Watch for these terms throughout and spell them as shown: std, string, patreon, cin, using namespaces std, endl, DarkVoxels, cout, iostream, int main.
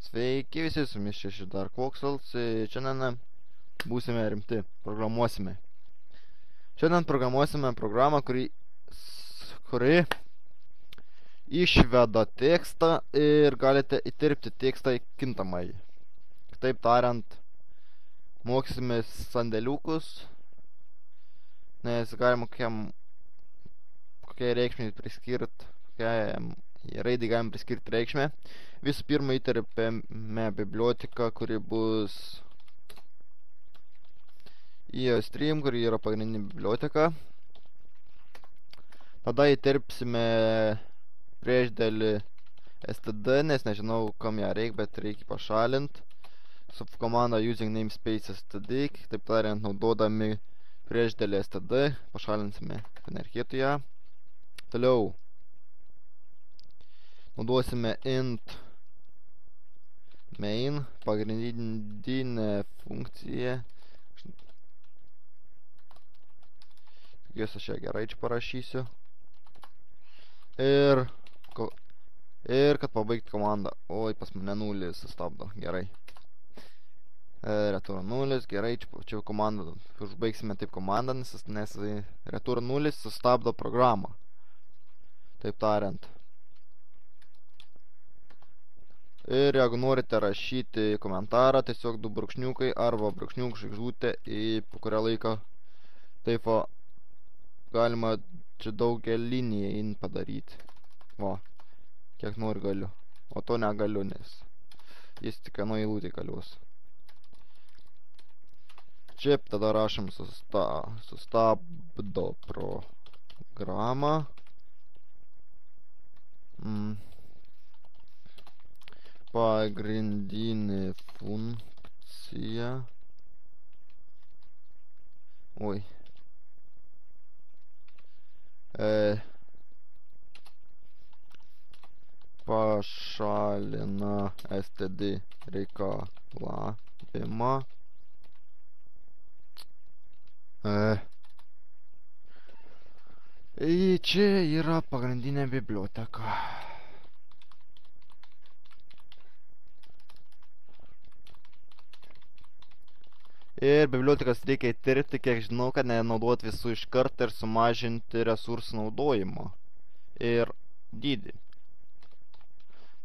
Sveiki visi, su jumis čia DarkVoxels. Šiandien būsime rimti, programuosime. Šiandien programuosime programą, kuri išveda tekstą ir galite įterpti tekstą į kintamąjį. Kitaip tariant, mokysime sandėliukus, nes galima kokiai reikšmiai priskirti, raidai galime priskirti reikšmę. Visų pirma, įterpėme biblioteką, kuri bus iostream, kuri yra pagrindinė biblioteka. Tada įterpsime priešdėlį std, nes nežinau, kam ją reikia, bet reikia pašalinti. Subkomanda using namespaces std, taip tariant, naudodami priešdėlį std, pašalinsime energetiją. Toliau naudosime int main, pagrindinė funkcija. Tikiuosi, aš ją gerai čia parašysiu. Ir kad pabaigti komandą. Oi, pas mane nulis sustabdo, gerai. Return nulis, gerai, čia komandą. Užbaigsime taip komandą, nes return nulis sustabdo programą. Taip tariant. Ir jeigu norite rašyti komentarą, tiesiog du brūkšniukai arba brūkšniuk žvaigždutė, į kurią laiką taip galima čia daugialinį in padaryti. O, kiek nori galiu. O to negaliu, nes jis tik viena eilutė galios. Čia tada rašom sustabdo programą. Pagrindinė funkcija. Oi. Pašalina std reikalavimą. Čia yra pagrindinė biblioteka. Ir bibliotekas reikia įtirpti, kiek žinau, kad nenaudoti visų iš karto ir sumažinti resursų naudojimo ir dydį.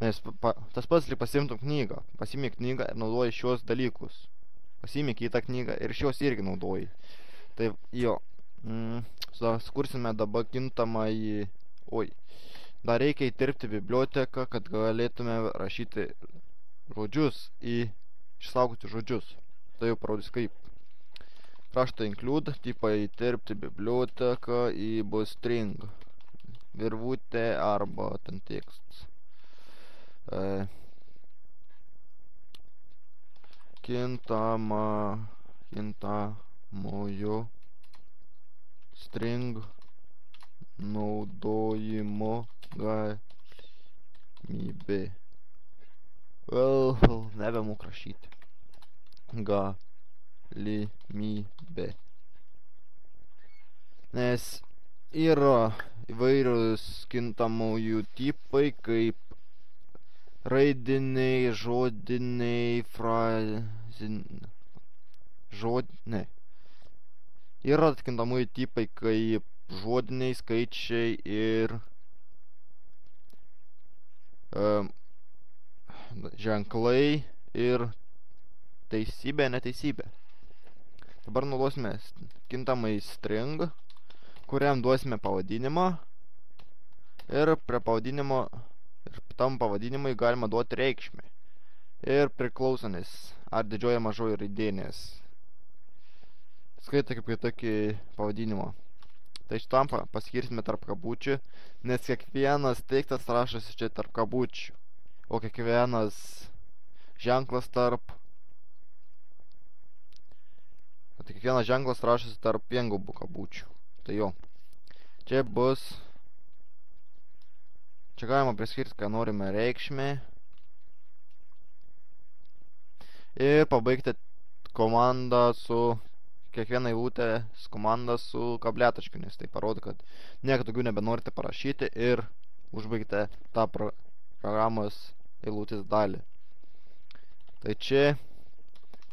Nes tas pats, lyg pasiimtum knygą. Pasiimi knygą ir naudoji šios dalykus. Pasiimi kitą knygą ir šios irgi naudoji. Tai jo, sukursime dabar kintamą į... Oi, dar reikia įtirpti biblioteką, kad galėtume rašyti žodžius išsaugoti žodžius. Tai jau parodys kaip. Raštą include, tipą įterpti biblioteką į bus string. Virvutė arba ten tekstas. Kintamojo string naudojimo galimybė. Nebemok rašyti. Galimybė. Nes yra įvairius kintamųjų tipai, kaip raidiniai, žodiniai, fraziniai. Yra kintamųjų tipai, kaip žodiniai, skaičiai ir ženklai ir teisybė, neteisybė. Dabar naudosime kintamai string, kuriam duosime pavadinimą. Ir prie pavadinimo ir tam pavadinimui galima duoti reikšmę. Ir priklausonis, ar didžioji mažoji raidinės. Skaitą kaip kitokį pavadinimą. Tai šitam paskirsime tarp kabučių, nes kiekvienas tekstas rašosi čia tarp kabučių. O kiekvienas ženklas tarp kiekvienas ženklas rašosi tarp viengubų kabučių. Tai jo. Čia bus... Čia galima priskirti, ką norime reikšmę. Ir pabaigti komandą su... Kiekvieną eilutę komandą su kabliataškiu, nes tai parodo, kad nieko daugiau nebenorite parašyti ir užbaigti tą programos eilutės dalį. Tai čia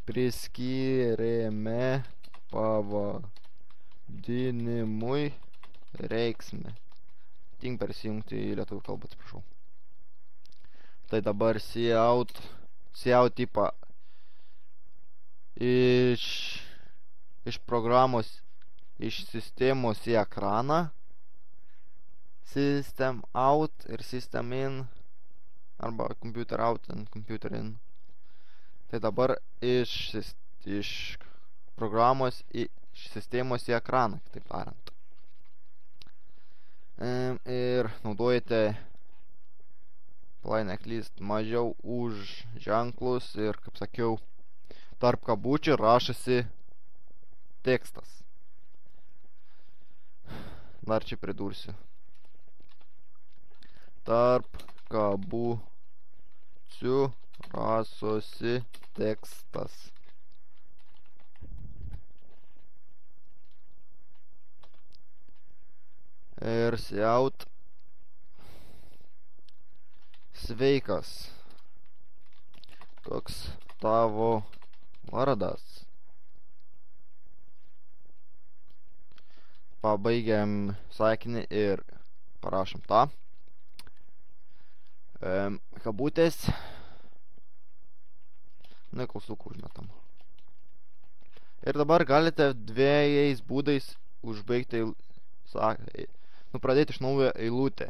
priskyrėme pavadinimui reiksmę. Tink persijungti į lietuvių kalbą, atsiprašau. Tai dabar cout tipą iš programos, iš sistemos į ekraną, system out ir system in, arba computer out and computer in. Tai dabar iš programos, iš sistemos į ekraną, taip tariant. Ir naudojate plain_at_least mažiau už ženklus ir, kaip sakiau, tarp kabučių rašasi tekstas. Dar čia pridursiu. Tarp kabučių rašosi tekstas. Ir cout sveikas, koks tavo vardas. Pabaigiam sakinį ir parašom tą. Kabutės. Na, klausukų užmetam. Ir dabar galite dviejais būdais užbaigti sakinį. Pradėti iš naujo eilutę,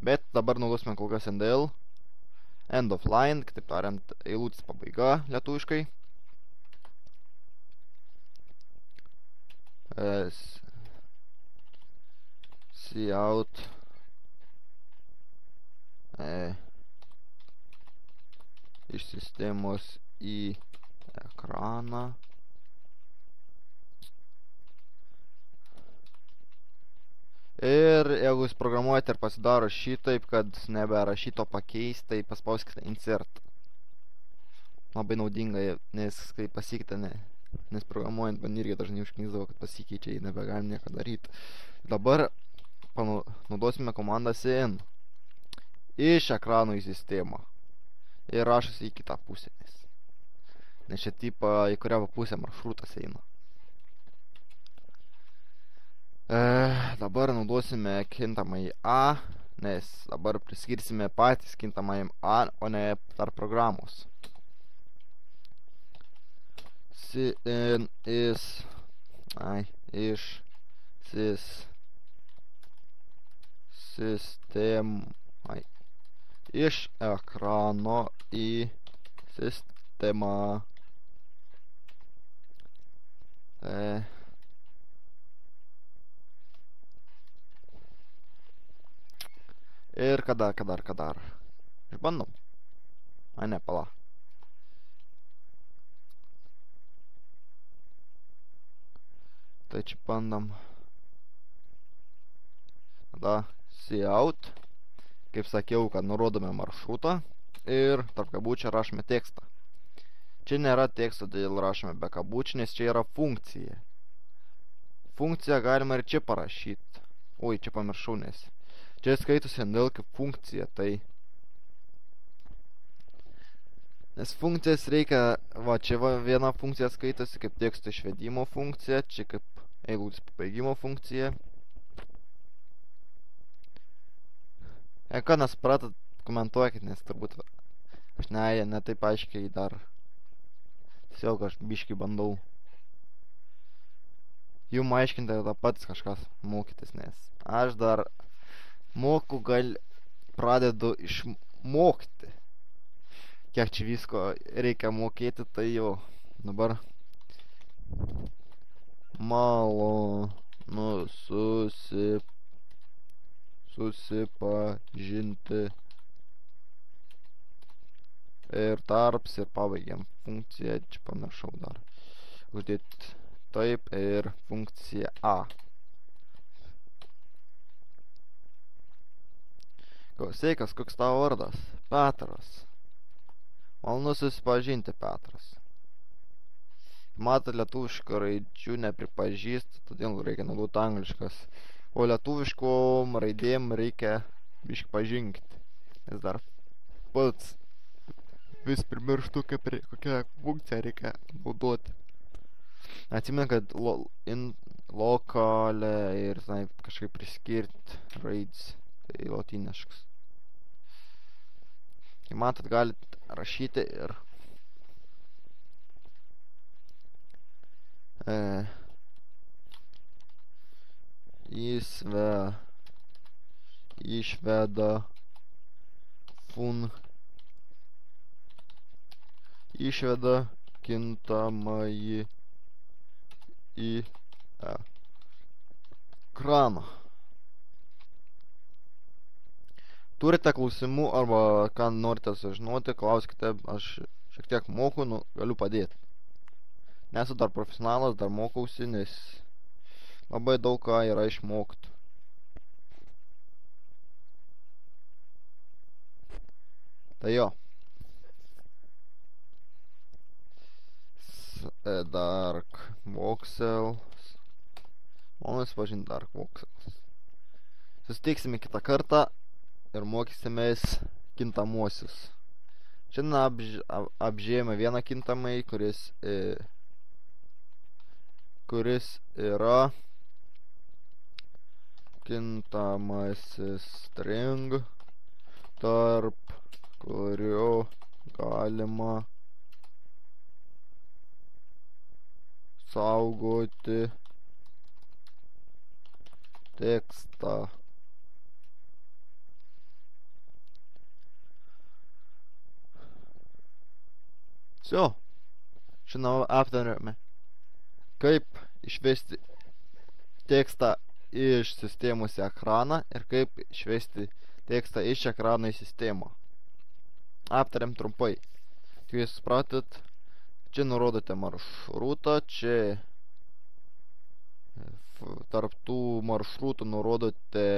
bet dabar naudosime kol kas endl, end of line, kitaip tariant, eilutės pabaiga lietuviškai. Cout iš sistemos į ekraną. Ir jeigu jūs programuojate ir pasidaro šitaip, kad neberašyto pakeisti, tai paspauskite insert. Labai naudinga, nes kai pasikeitė, nes programuojant man irgi dažnai užknisdavo, kad pasikeičia, jį nebegalim nieko daryti. Dabar naudosime komandą cin iš ekranų į sistemą ir rašosi į kitą pusę, nes šią tipą į kurią pusę maršrutas eina. Dabar naudosime kintamąjį A, nes dabar priskirsime patys kintamąjį A, o ne tarp programos. Cin iš sistemai iš ekrano į sistemą. Ir kada. Išbandom. A ne, pala. Tai čia bandom. Tada cout. Kaip sakiau, kad nurodome maršrutą. Ir tarp kabučių rašome tekstą. Čia nėra teksto, dėl rašome be kabučių, nes čia yra funkcija. Funkciją galima ir čia parašyti. Oi, čia pamiršau, nes čia skaitosi endl kaip funkcija, tai nes funkcijas reikia, va čia va, viena funkcija skaitosi kaip teksto išvedimo funkcija, čia kaip eilutės pabaigimo funkcija. Ką nesupratot, komentuokit, nes turbūt aš ne taip aiškiai dar, tiesiog aš biškai bandau jum aiškinti, kad pats kažkas mokytis, nes aš dar moku, gal pradedu išmokti. Kiek čia visko reikia mokėti, tai jau dabar malonu susipažinti. Ir tarps ir pabaigiam funkciją, čia pamiršau dar. Uždėti taip ir funkcija A. Sveikas, koks tavo vardas? Petras. Malonu susipažinti, Petras. Matot, lietuviškų raidžių nepripažįstu, todėl reikia naudoti angliškas. O lietuviškom raidėm reikia biškai pažinkti, nes dar pats vis primirštu, kokią funkciją reikia naudoti. Atsimenu, kad lokale ir kažkaip priskirti raids, tai lotyniškas. Tai matot, galit rašyti ir išveda kintamąjį į ekraną. Turite klausimų arba ką norite sužinoti, klauskite, aš šiek tiek moku, galiu padėti. Nesu dar profesionalas, dar mokausi, nes labai daug ką yra išmokti. Tai jo. DarkVoxels. Mums pažinti DarkVoxels. Susitiksime kitą kartą ir mokysimės kintamuosius. Šiandien apžiūrėjome vieną kintamąjį, kuris yra kintamasis string, tarp kuriuo galima saugoti tekstą. So, šiandien aptarėme, kaip išvesti tekstą iš sistemos į ekraną ir kaip išvesti tekstą iš ekrano į sistemą. Aptariam trumpai. Jūs supratot, čia nurodote maršrutą, čia tarptų maršrutų nurodote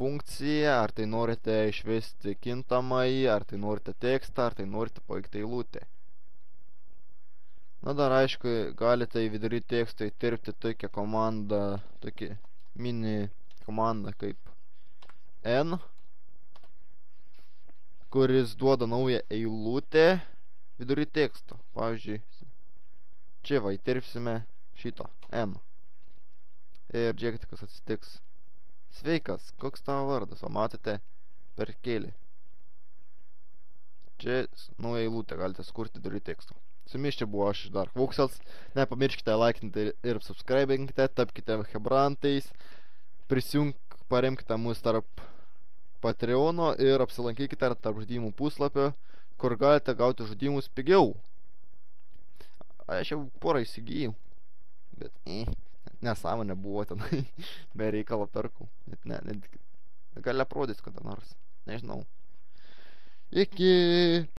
funkciją, ar tai norite išvesti kintamąjį, ar tai norite tekstą, ar tai norite pabaigtą eilutę. Na, dar aišku, galite į vidurį tekstą įterpti tokią komandą, tokį mini komandą kaip n, kuris duoda naują eilutę vidurį teksto. Pavyzdžiui, čia va, įterpsime šito n. Ir žiūrėkite, kas atsitiks. Sveikas, koks tavo vardas? Va, matote, perkėlį. Čia naują eilutę galite sukurti vidurį teksto. Su jumis čia buvo aš, DarkVoxels. Nepamirškite laikinti ir subscribinkite, tapkite hebrantais, paremkite mus tarp Patreono ir apsilankykite tarp žaidimų puslapio, kur galite gauti žaidimus pigiau. Aš jau porą įsigijau, bet nesąmonė buvo ten, be reikalo perku, bet ne, gali aprodys kada nors, nežinau. Iki.